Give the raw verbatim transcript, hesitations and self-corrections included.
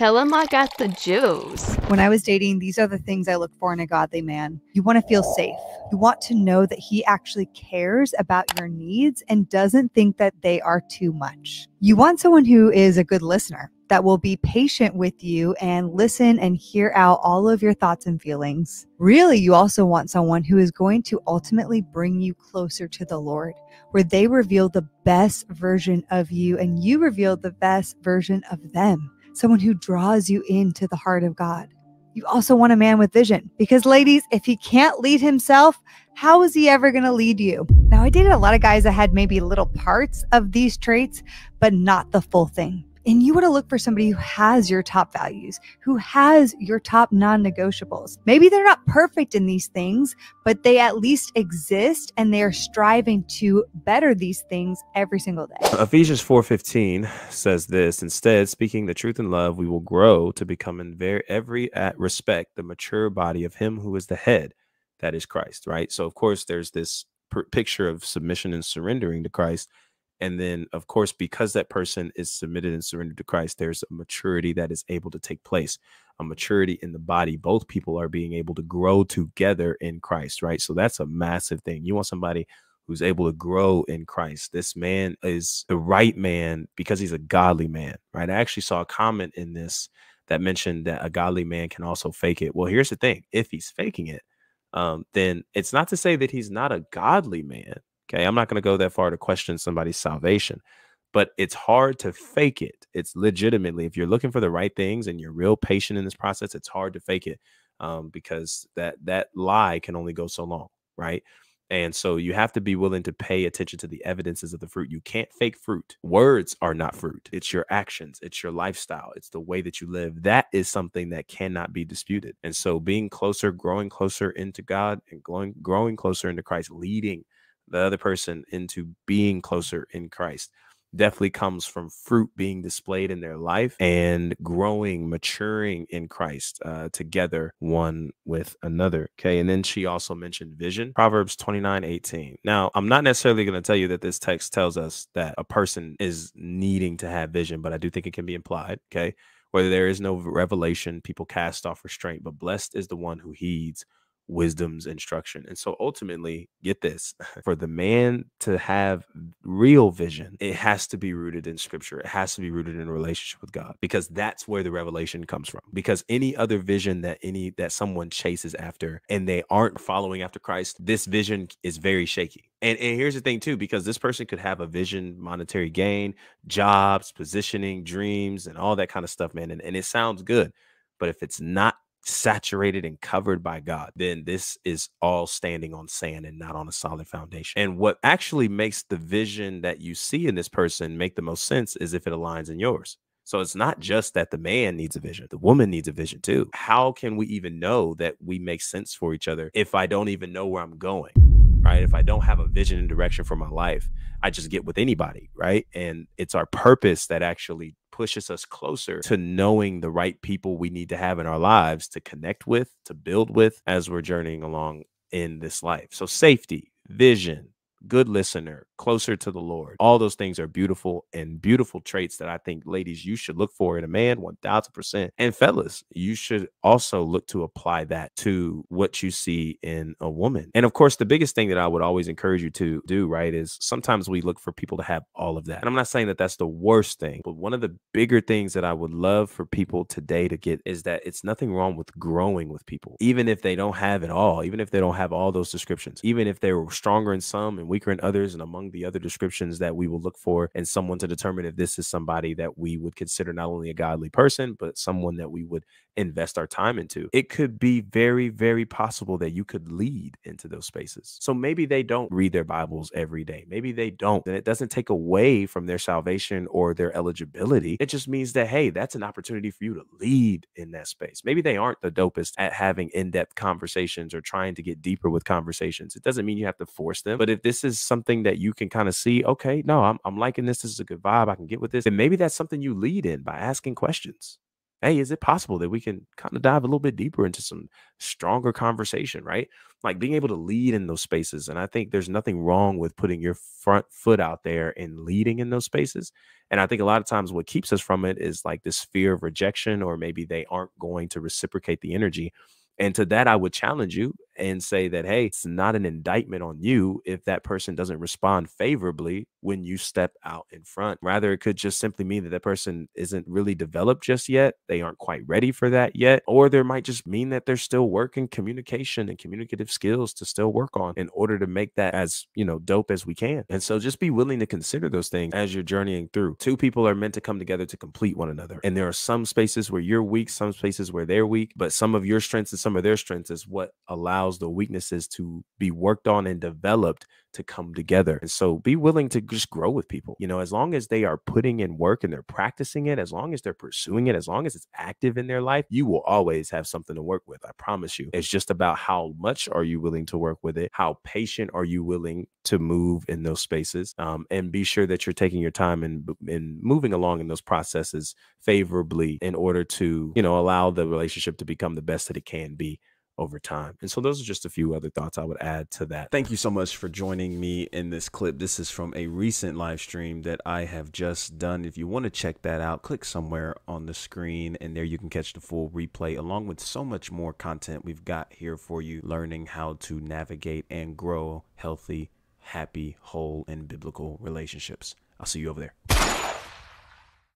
Tell him I got the juice. When I was dating, these are the things I look for in a godly man. You want to feel safe. You want to know that he actually cares about your needs and doesn't think that they are too much. You want someone who is a good listener, that will be patient with you and listen and hear out all of your thoughts and feelings. Really, you also want someone who is going to ultimately bring you closer to the Lord, where they reveal the best version of you and you reveal the best version of them. Someone who draws you into the heart of God. You also want a man with vision, because ladies, if he can't lead himself, how is he ever going to lead you? Now, I dated a lot of guys that had maybe little parts of these traits, but not the full thing. And you want to look for somebody who has your top values, who has your top non-negotiables. Maybe they're not perfect in these things, but they at least exist and they are striving to better these things every single day. Ephesians four fifteen says this, "Instead, speaking the truth in love, we will grow to become in very, every at respect the mature body of him who is the head, that is Christ," right? So, of course, there's this picture of submission and surrendering to Christ. And then, of course, because that person is submitted and surrendered to Christ, there's a maturity that is able to take place, a maturity in the body. Both people are being able to grow together in Christ, right? So that's a massive thing. You want somebody who's able to grow in Christ. This man is the right man because he's a godly man, right? I actually saw a comment in this that mentioned that a godly man can also fake it. Well, here's the thing. If he's faking it, um, then it's not to say that he's not a godly man. Okay, I'm not going to go that far to question somebody's salvation, but it's hard to fake it. It's legitimately, if you're looking for the right things and you're real patient in this process, it's hard to fake it um, because that that lie can only go so long, right? And so you have to be willing to pay attention to the evidences of the fruit. You can't fake fruit. Words are not fruit. It's your actions. It's your lifestyle. It's the way that you live. That is something that cannot be disputed. And so being closer, growing closer into God and growing, growing closer into Christ, leading the other person into being closer in Christ definitely comes from fruit being displayed in their life and growing, maturing in Christ uh, together one with another. Okay. And then she also mentioned vision, Proverbs twenty-nine eighteen. Now, I'm not necessarily going to tell you that this text tells us that a person is needing to have vision, but I do think it can be implied. Okay. Whether there is no revelation, people cast off restraint, but blessed is the one who heeds wisdom's instruction. And so ultimately, get this, for the man to have real vision, it has to be rooted in scripture. It has to be rooted in a relationship with God, because that's where the revelation comes from. Because any other vision that any that someone chases after and they aren't following after Christ, this vision is very shaky. And, and here's the thing, too, because this person could have a vision, monetary gain, jobs, positioning, dreams, and all that kind of stuff, man. And, and it sounds good. But if it's not saturated and covered by God, then this is all standing on sand and not on a solid foundation. And what actually makes the vision that you see in this person make the most sense is if it aligns in yours. So it's not just that the man needs a vision, the woman needs a vision too. How can we even know that we make sense for each other if I don't even know where I'm going, right? If I don't have a vision and direction for my life, I just get with anybody, right? And it's our purpose that actually pushes us closer to knowing the right people we need to have in our lives to connect with, to build with as we're journeying along in this life. So safety, vision, good listener, closer to the Lord. All those things are beautiful and beautiful traits that I think, ladies, you should look for in a man one thousand percent. And fellas, you should also look to apply that to what you see in a woman. And of course, the biggest thing that I would always encourage you to do, right, is sometimes we look for people to have all of that. And I'm not saying that that's the worst thing, but one of the bigger things that I would love for people today to get is that it's nothing wrong with growing with people, even if they don't have it all, even if they don't have all those descriptions, even if they're stronger in some and weaker in others, and among the other descriptions that we will look for in someone to determine if this is somebody that we would consider not only a godly person, but someone that we would invest our time into. It could be very, very possible that you could lead into those spaces. So maybe they don't read their Bibles every day. Maybe they don't. And it doesn't take away from their salvation or their eligibility. It just means that, hey, that's an opportunity for you to lead in that space. Maybe they aren't the dopest at having in-depth conversations or trying to get deeper with conversations. It doesn't mean you have to force them. But if this is something that you can kind of see, okay, no, I'm, I'm liking this. This is a good vibe. I can get with this. And maybe that's something you lead in by asking questions. hey, is it possible that we can kind of dive a little bit deeper into some stronger conversation, right? Like being able to lead in those spaces. And I think there's nothing wrong with putting your front foot out there and leading in those spaces. And I think a lot of times what keeps us from it is like this fear of rejection, or maybe they aren't going to reciprocate the energy. And to that, I would challenge you and say that, hey, it's not an indictment on you if that person doesn't respond favorably when you step out in front. Rather, it could just simply mean that that person isn't really developed just yet. They aren't quite ready for that yet. Or there might just mean that they're still working communication and communicative skills to still work on in order to make that as, you know, dope as we can. And so just be willing to consider those things as you're journeying through. Two people are meant to come together to complete one another. And there are some spaces where you're weak, some spaces where they're weak, but some of your strengths and some of their strengths is what allows the weaknesses to be worked on and developed to come together. And so be willing to just grow with people, you know, as long as they are putting in work and they're practicing it, as long as they're pursuing it, as long as it's active in their life, you will always have something to work with. I promise you. It's just about how much are you willing to work with it? How patient are you willing to move in those spaces? Um, and be sure that you're taking your time and, and moving along in those processes favorably in order to, you know, allow the relationship to become the best that it can be over time. And so those are just a few other thoughts I would add to that. Thank you so much for joining me in this clip. This is from a recent live stream that I have just done. If you want to check that out, click somewhere on the screen, and there you can catch the full replay along with so much more content we've got here for you, learning how to navigate and grow healthy, happy, whole, and biblical relationships. I'll see you over there.